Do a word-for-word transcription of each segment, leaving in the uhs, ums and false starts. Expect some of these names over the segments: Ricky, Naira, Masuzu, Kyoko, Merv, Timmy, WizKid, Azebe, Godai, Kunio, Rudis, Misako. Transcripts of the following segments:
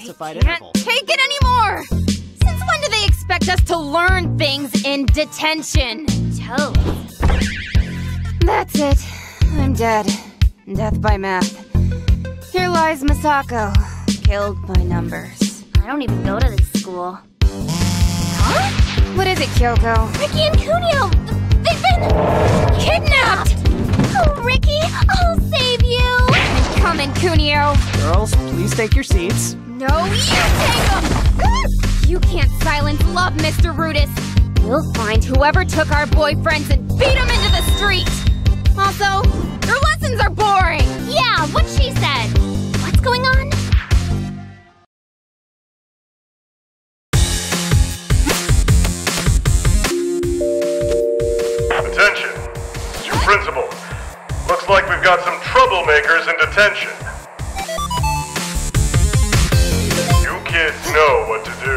specified interval. I can't take it anymore! Since when do they expect us to learn things in detention? Toes. That's it. I'm dead. Death by math. Here lies Misako, killed by numbers. I don't even go to this school. Huh? What is it, Kyoko? Ricky and Kunio! They've been... kidnapped! Oh, Ricky, I'll save you! I'm coming, Kunio! Girls, please take your seats. No, you take them! You can't silence love, Mister Rudis! We'll find whoever took our boyfriends and beat them into the street! Also, your lessons are boring! Yeah, what she said! What's going on? Attention! It's your principal. Looks like we've got some troublemakers in detention. You kids know what to do.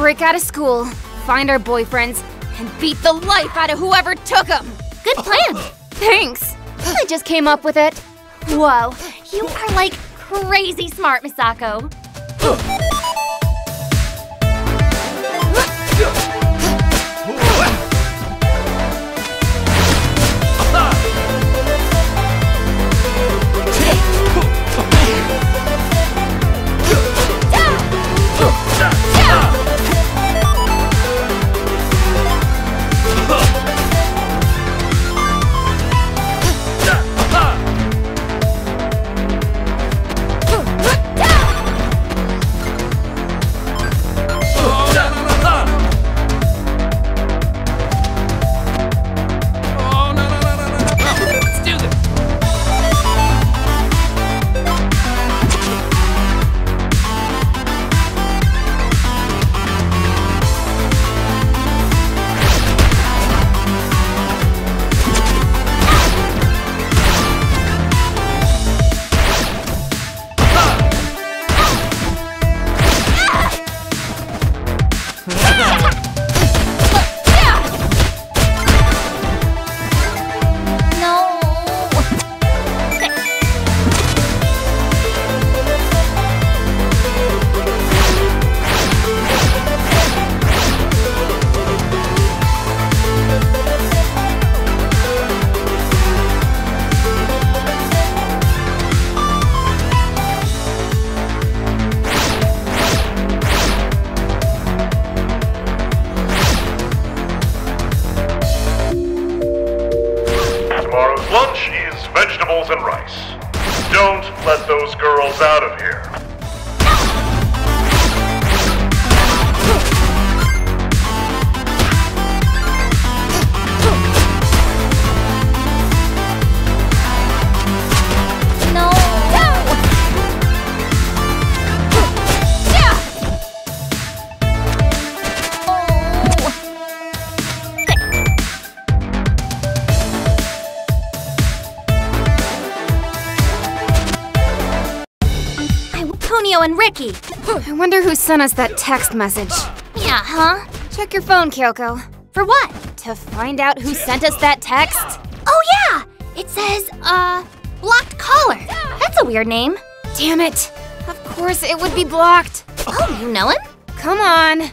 Break out of school, find our boyfriends, and beat the life out of whoever took them! Good plan! Thanks! I just came up with it. Whoa, you are like crazy smart, Misako. Kunio and Ricky. I wonder who sent us that text message. Yeah, huh? Check your phone, Kyoko. For what? To find out who sent us that text. Oh yeah! It says, uh, blocked caller. That's a weird name. Damn it. Of course it would be blocked. Oh, you know him? Come on.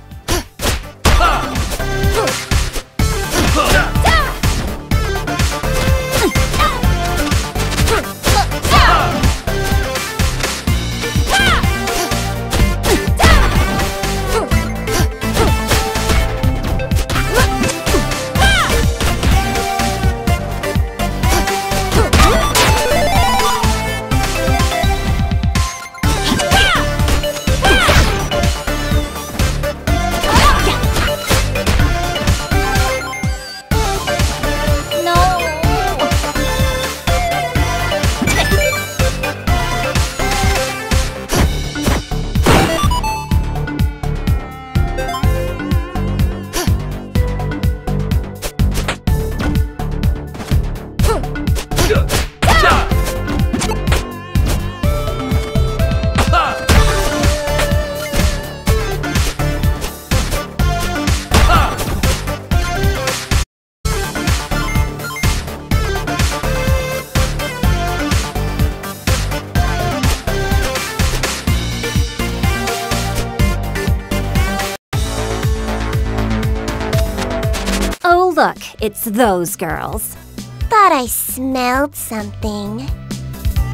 Look, it's those girls. Thought I smelled something.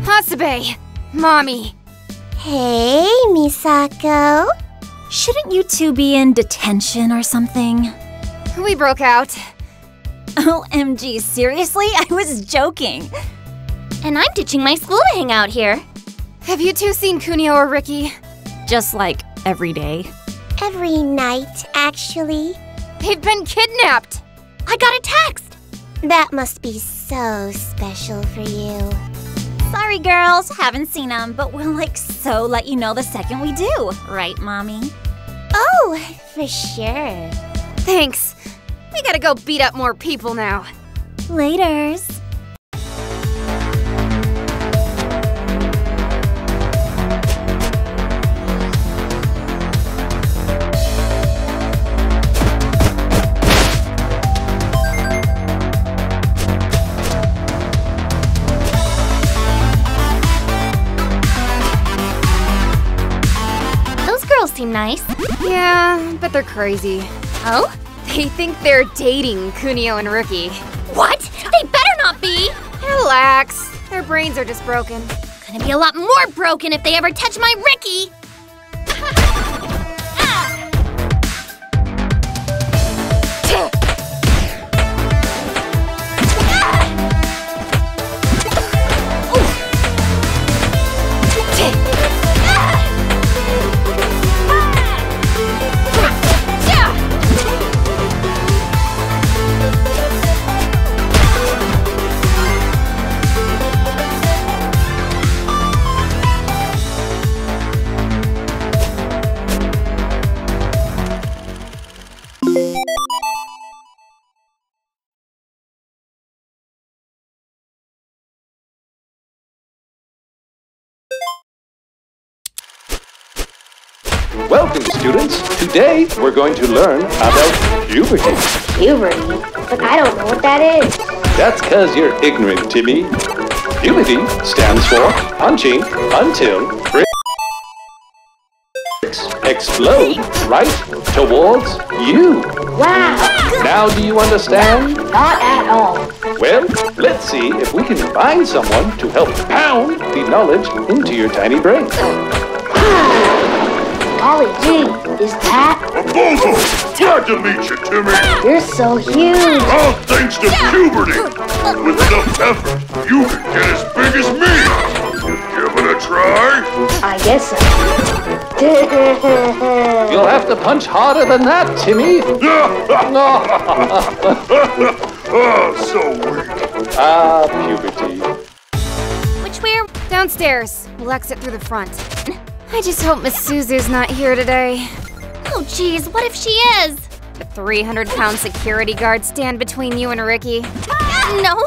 Azebe! Mommy! Hey, Misako. Shouldn't you two be in detention or something? We broke out. O M G, seriously? I was joking. And I'm ditching my school to hang out here. Have you two seen Kunio or Ricky? Just like every day. Every night, actually. They've been kidnapped! I got a text! That must be so special for you. Sorry, girls. Haven't seen them, but we'll, like, so let you know the second we do. Right, Mommy? Oh, for sure. Thanks. We gotta go beat up more people now. Laters. Seem nice. Yeah, but they're crazy. Oh? They think they're dating Kunio and Ricky. What? They better not be! Relax. Their brains are just broken. Gonna be a lot more broken if they ever touch my Ricky! Welcome, students. Today, we're going to learn about puberty. Puberty? But I don't know what that is. That's because you're ignorant, Timmy. Puberty stands for punching until bricks explode right towards you. Wow. Now do you understand? Not at all. Well, let's see if we can find someone to help pound the knowledge into your tiny brain. Golly gee, is that... Bozo! Glad to meet you, Timmy! You're so huge! All thanks to puberty! With enough effort, you can get as big as me! Give it a try? I guess so. You'll have to punch harder than that, Timmy! Oh, so weak! Ah, puberty. Which way are... Downstairs. We'll exit through the front. I just hope Masuzu's not here today. Oh jeez, what if she is? The three hundred pound security guard stand between you and Ricky. Ah! No!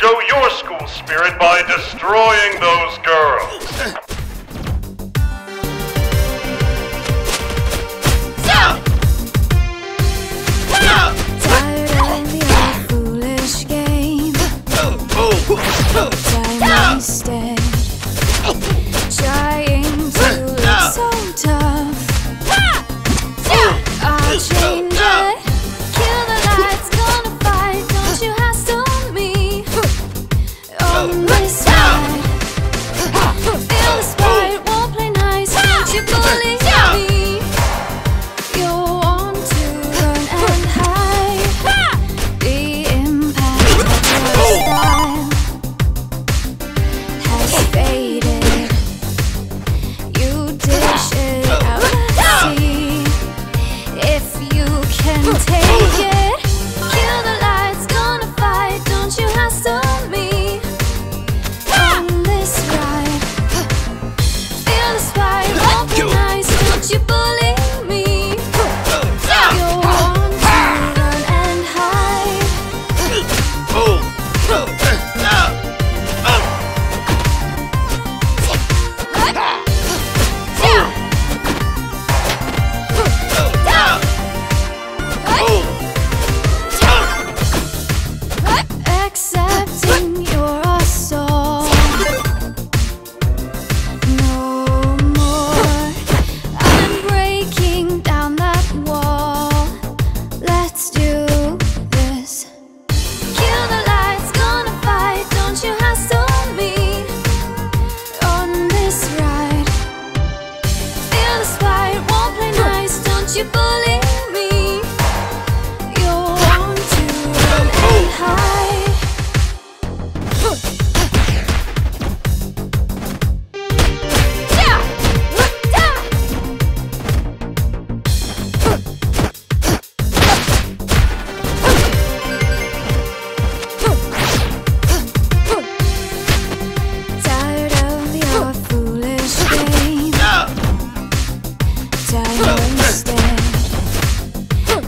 show your school spirit by destroying those girls. Instead,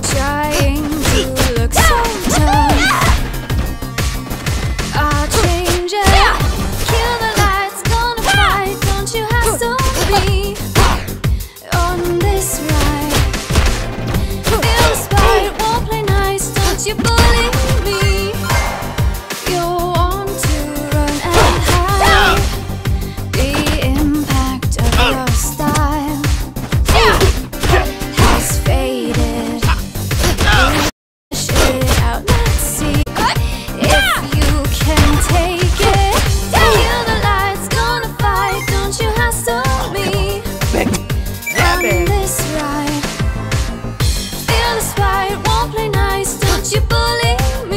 trying to look so tough, I'll change it. Kill the lights, gonna fight. Don't you hassle me on this side. Feel the spite, won't play nice. Don't you bully me? You want to run and hide. The impact of your style faded. You dish it out to sea. If you can take it, kill the lights, gonna fight. Don't you hassle me on this ride. Feel the spite, won't be nice. Don't you bully me? You want to run and hide. You bully me.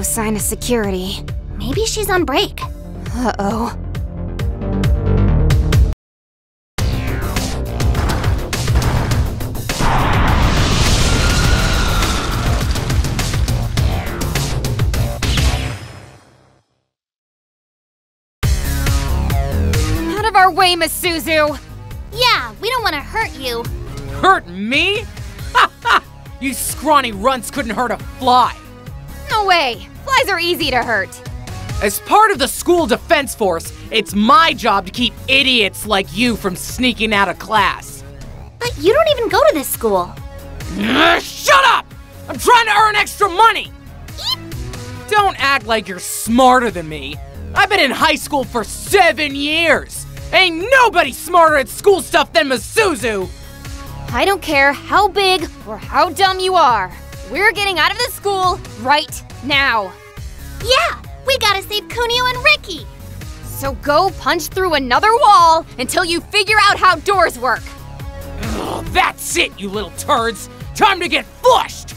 no sign of security. Maybe she's on break. Uh-oh. Out of our way, Masuzu! Yeah, we don't want to hurt you. Hurt me? Ha ha! You scrawny runts couldn't hurt a fly. No way! Flies are easy to hurt. As part of the school defense force, it's my job to keep idiots like you from sneaking out of class. But you don't even go to this school. Shut up! I'm trying to earn extra money! Eep. Don't act like you're smarter than me. I've been in high school for seven years. Ain't nobody smarter at school stuff than Masuzu! I don't care how big or how dumb you are. We're getting out of this school right now. Yeah, we gotta save Kunio and Ricky. So go punch through another wall until you figure out how doors work. Ugh, that's it, you little turds. Time to get flushed.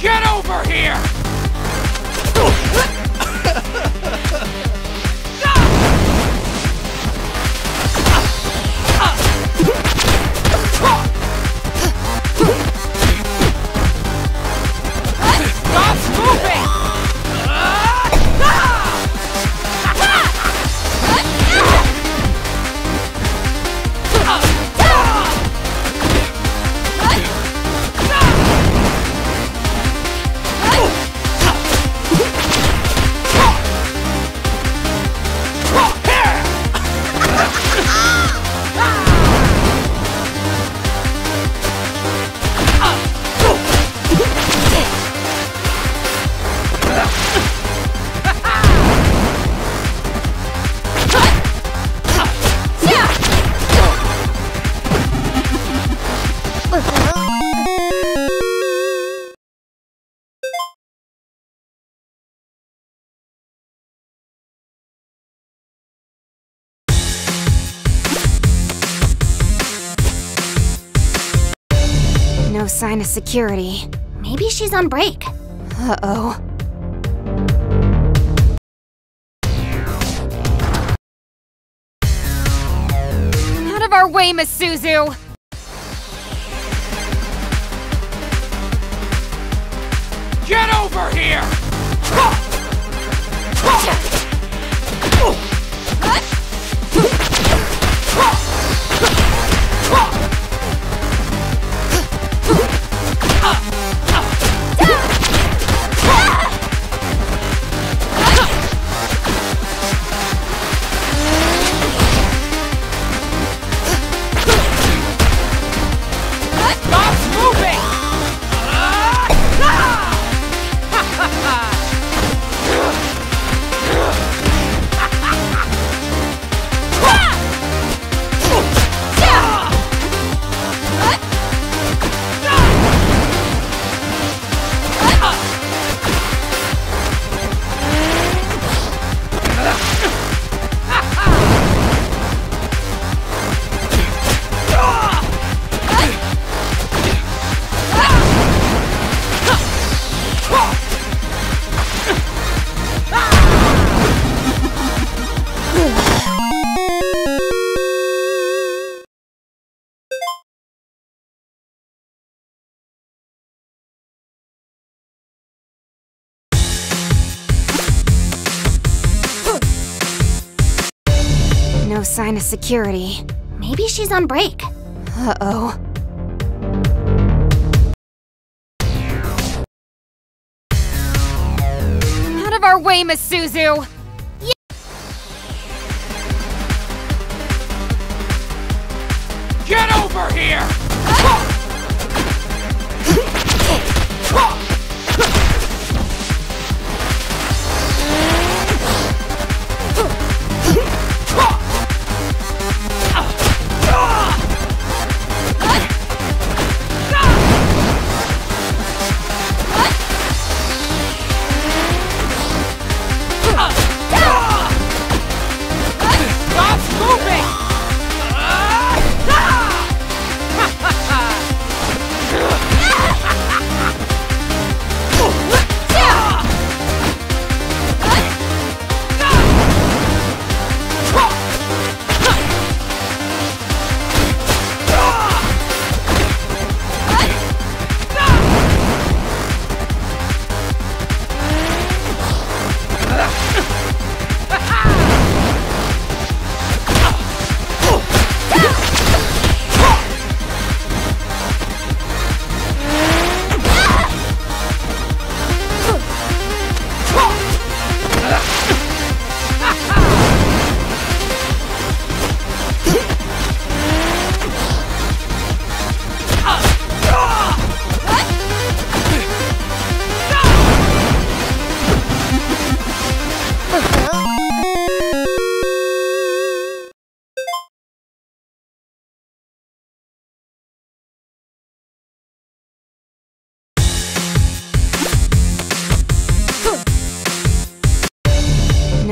Get over here! No sign of security. Maybe she's on break. Uh-oh. Out of our way, Masuzu! Get over here! No sign of security. Maybe she's on break. Uh-oh. Out of our way, Masuzu! Yeah. Get over here!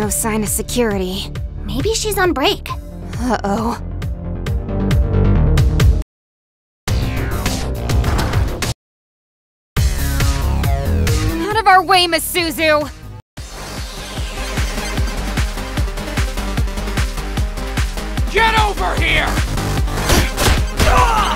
no sign of security. Maybe she's on break. Uh-oh. Out of our way, Masuzu! Get over here! Ah!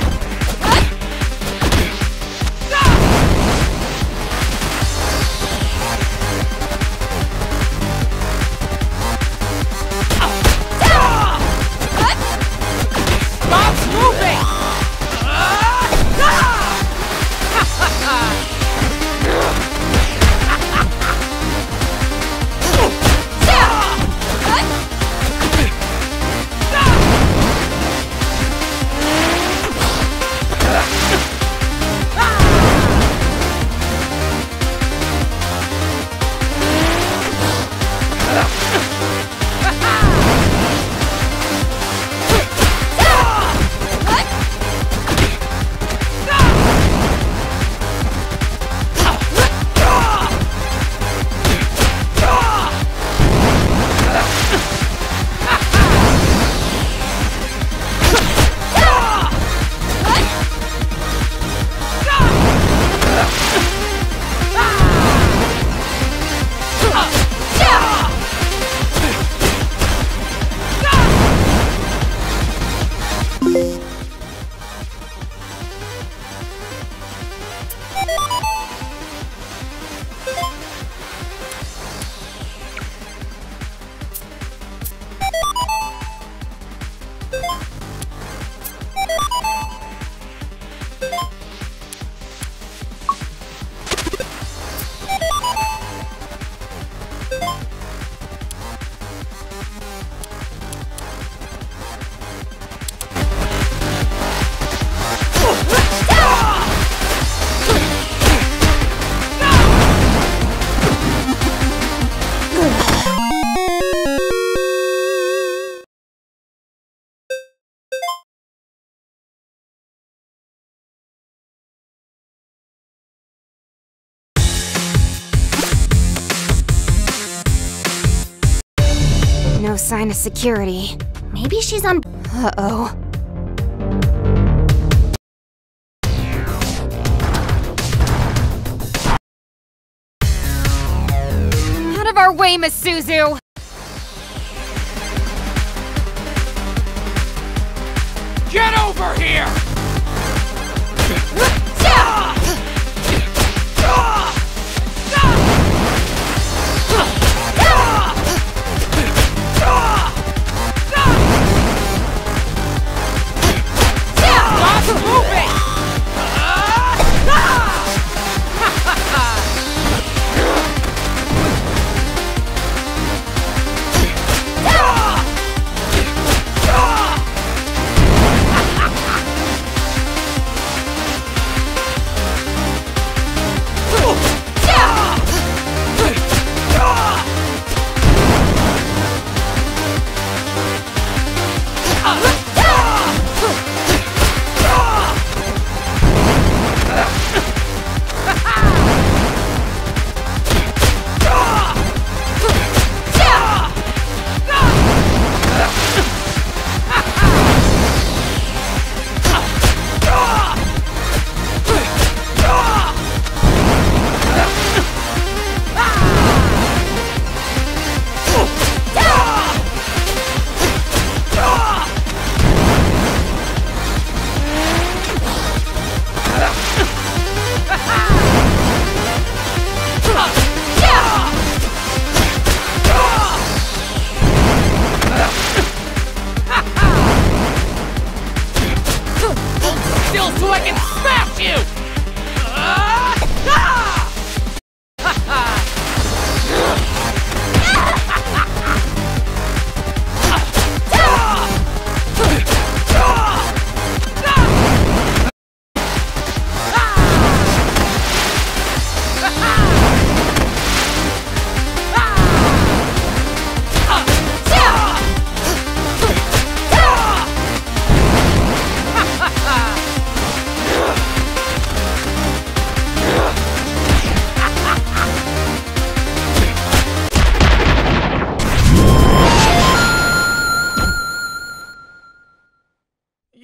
No sign of security. Maybe she's on. Uh-oh. Out of our way, Masuzu! Get over here!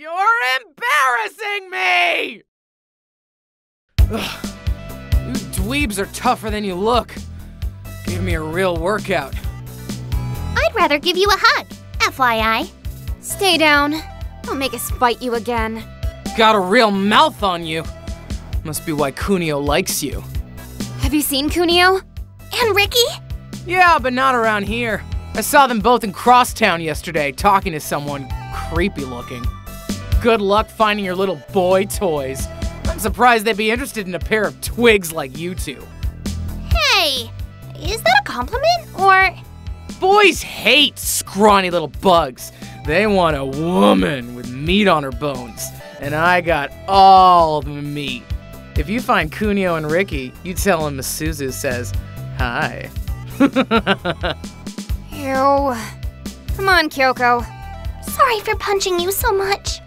You're embarrassing me! Ugh. You dweebs are tougher than you look. Give me a real workout. I'd rather give you a hug, F Y I. Stay down. Don't make us fight you again. Got a real mouth on you. Must be why Kunio likes you. Have you seen Kunio? And Ricky? Yeah, but not around here. I saw them both in Crosstown yesterday, talking to someone creepy looking. Good luck finding your little boy toys. I'm surprised they'd be interested in a pair of twigs like you two. Hey, is that a compliment, or? Boys hate scrawny little bugs. They want a woman with meat on her bones, and I got all the meat. If you find Kunio and Ricky, you tell them Masuzu says, hi. Ew. Come on, Kyoko. Sorry for punching you so much.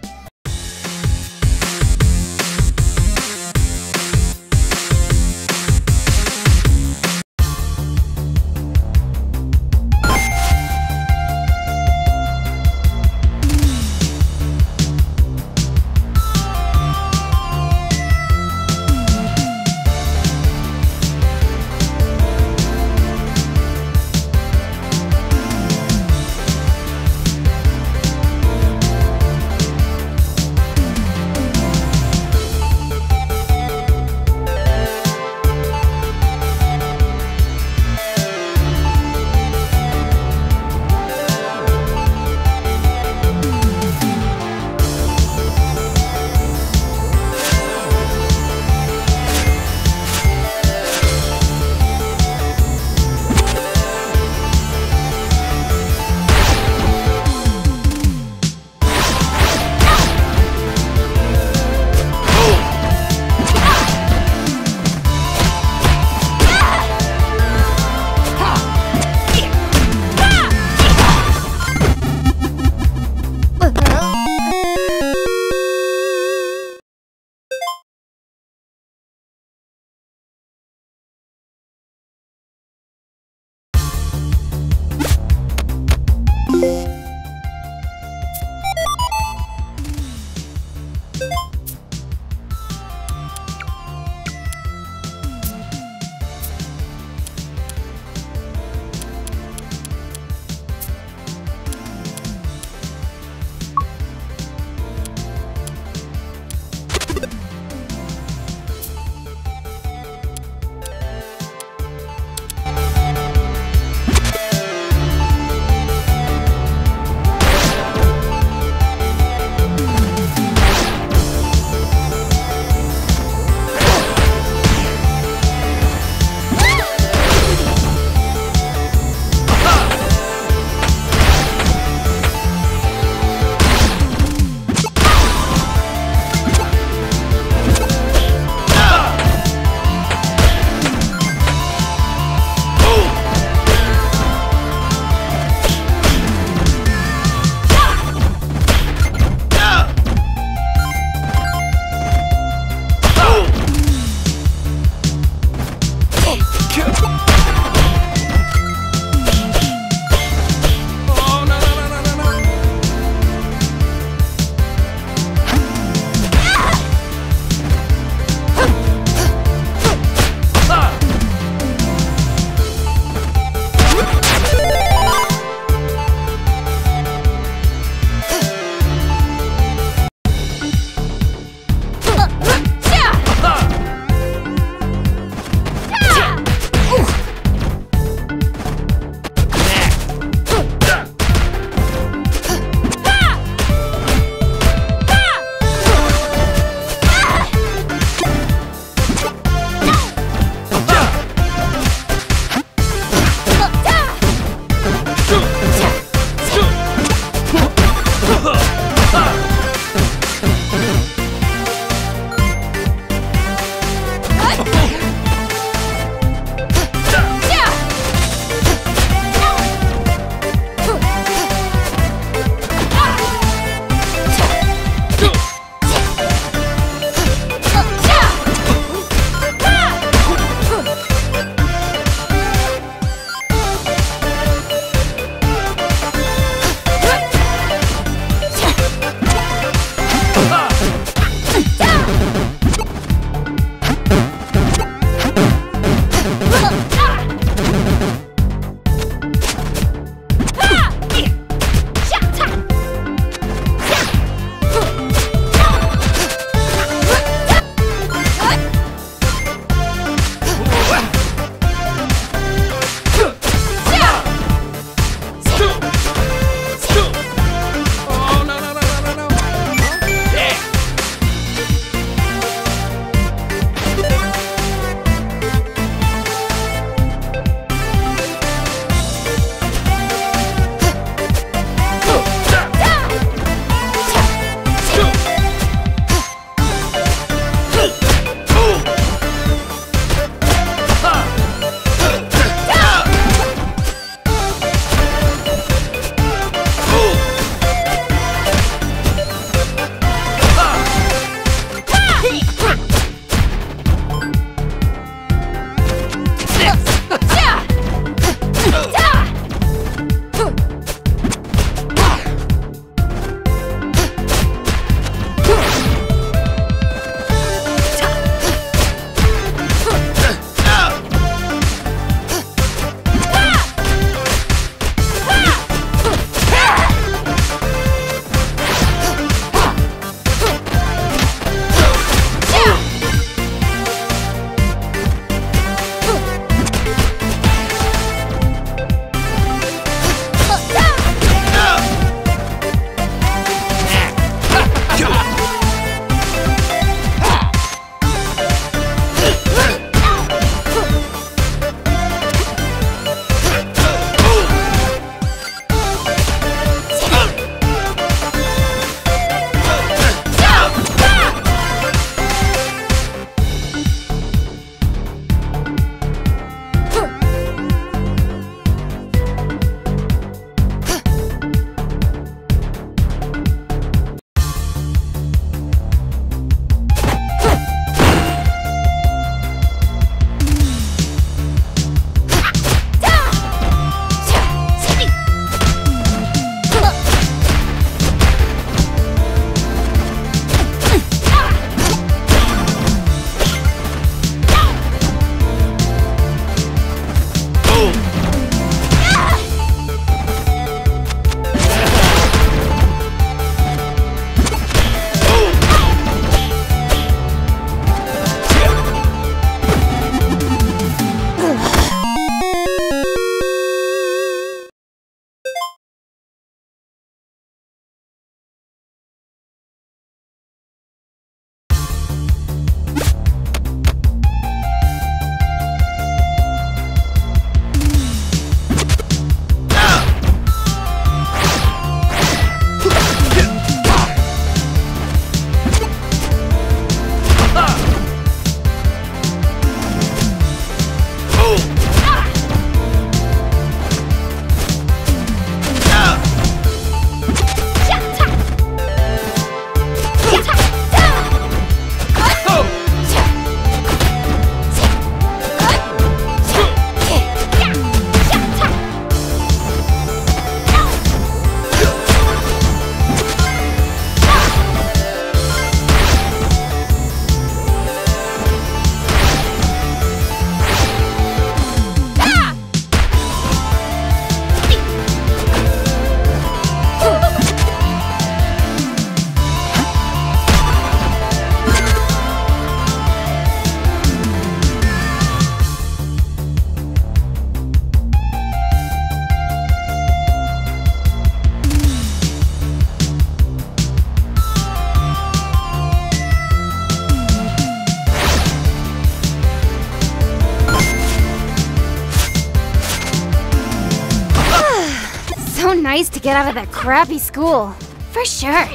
get out of that crappy school. For sure.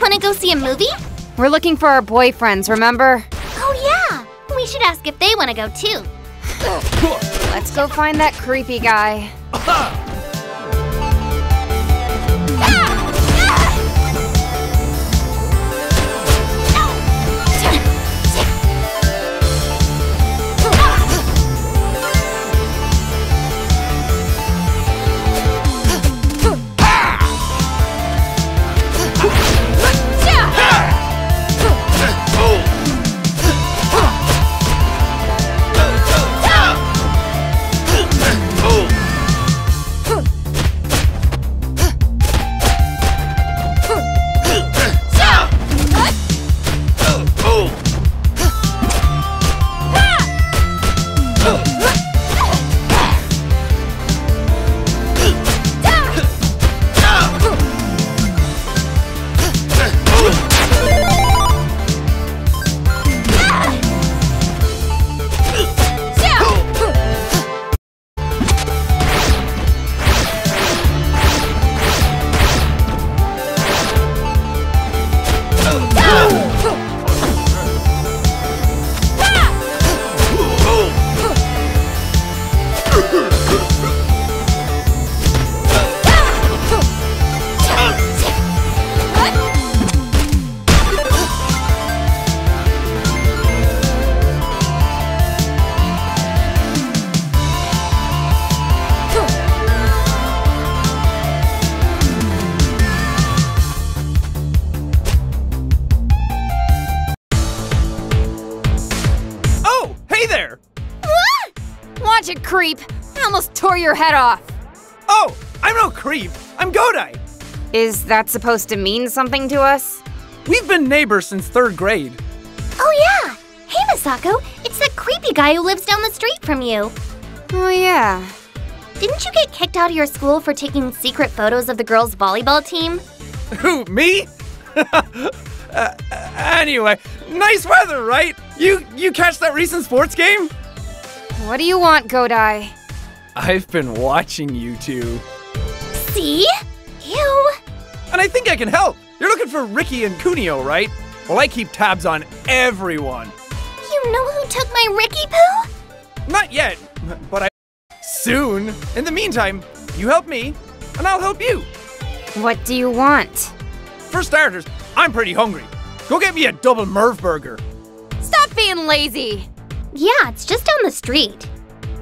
Wanna go see a movie? We're looking for our boyfriends, remember? Oh yeah! We should ask if they wanna go too. Let's go find that creepy guy. Your head off. Oh, I'm no creep. I'm Godai. Is that supposed to mean something to us? We've been neighbors since third grade. Oh yeah. Hey Misako, it's that creepy guy who lives down the street from you. Oh yeah. Didn't you get kicked out of your school for taking secret photos of the girls' volleyball team? Who, me? uh, anyway, nice weather, right? You you catch that recent sports game? What do you want, Godai? I've been watching you two. See? Ew. And I think I can help. You're looking for Ricky and Kunio, right? Well, I keep tabs on everyone. You know who took my Ricky poo? Not yet, but I... Soon. In the meantime, you help me, and I'll help you. What do you want? For starters, I'm pretty hungry. Go get me a double Merv burger. Stop being lazy. Yeah, it's just down the street.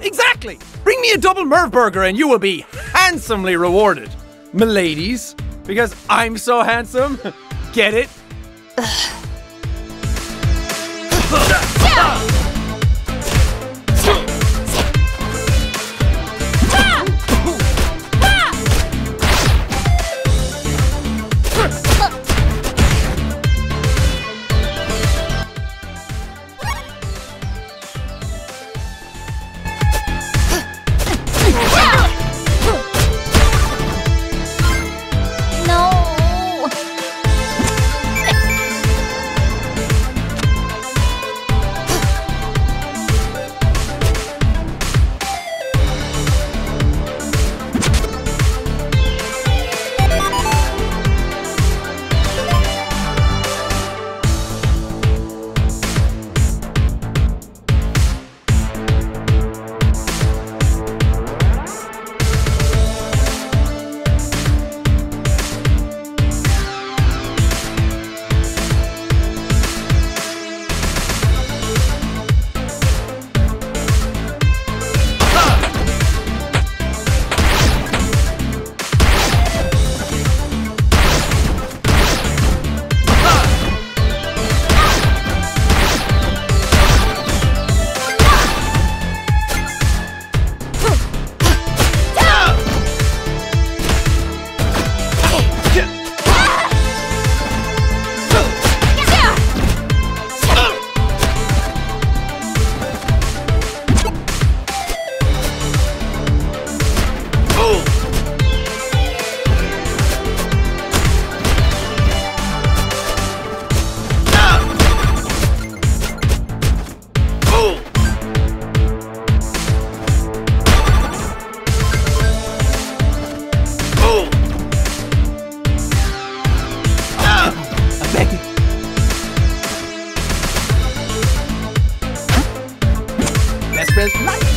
Exactly! Bring me a double Merv burger and you will be handsomely rewarded, m'ladies, because I'm so handsome. Get it? his life.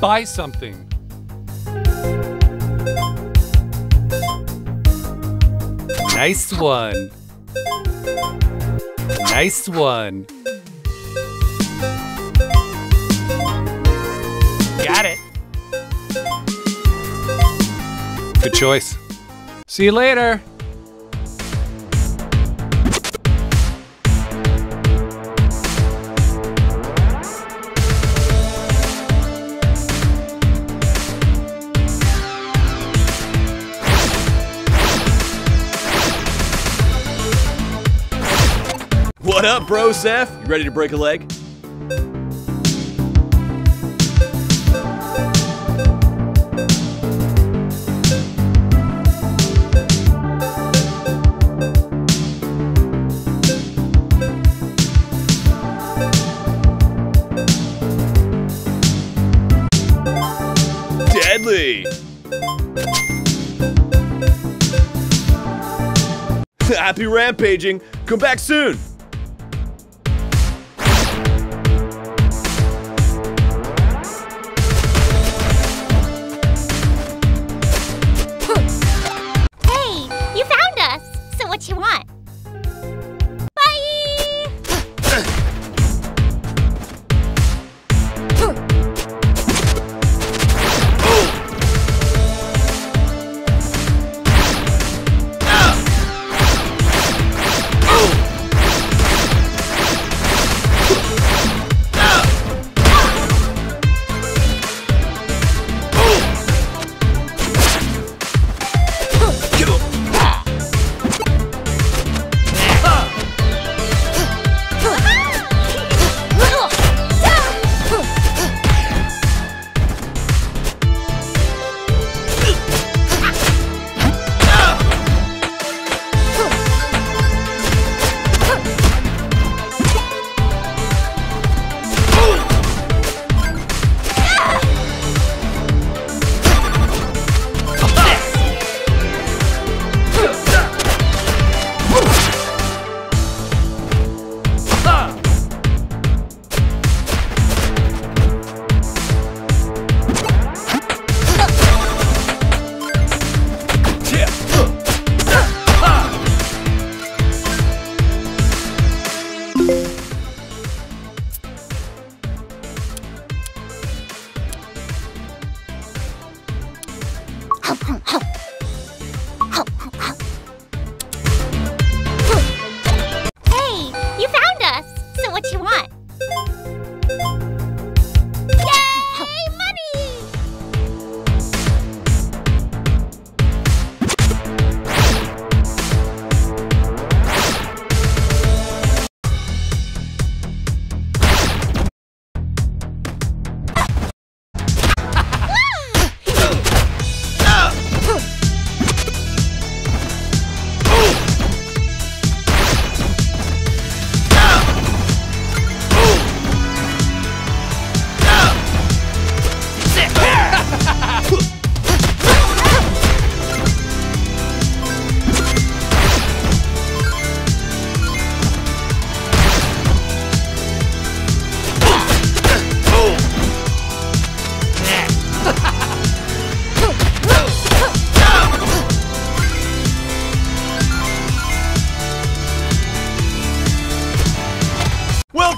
Buy something. Nice one. Nice one. Got it. Good choice. See you later. What up, bro, Seth? You ready to break a leg? Deadly! Happy rampaging! Come back soon!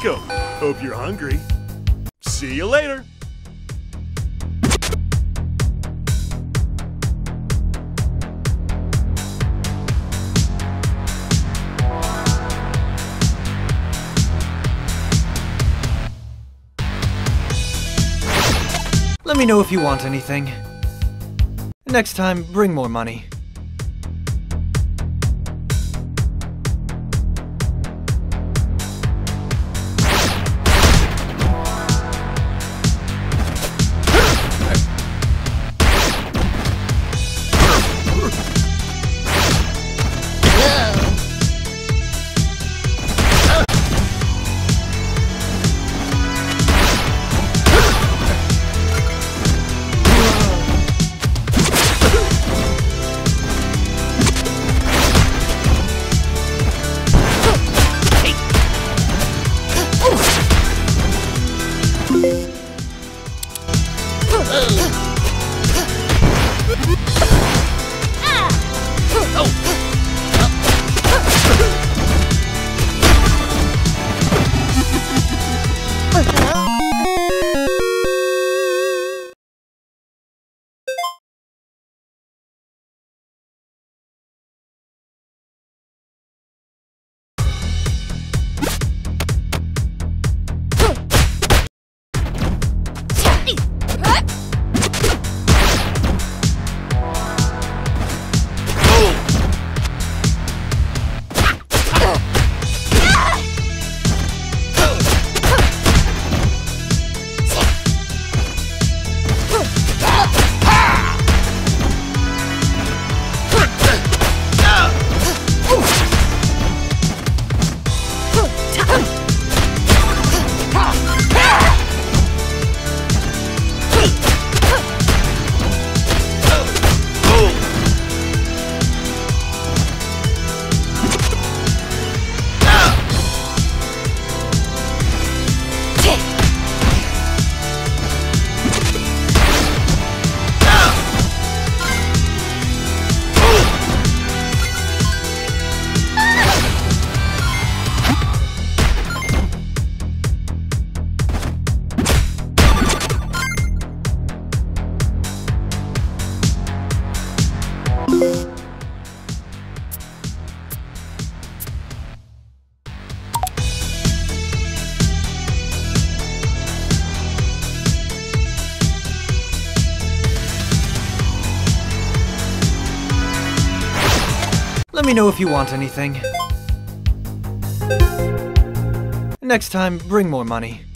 Misako. Hope you're hungry. See you later. Let me know if you want anything. Next time, bring more money. Let me know if you want anything. Next time, bring more money.